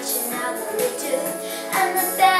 watching how we do. I'm the best.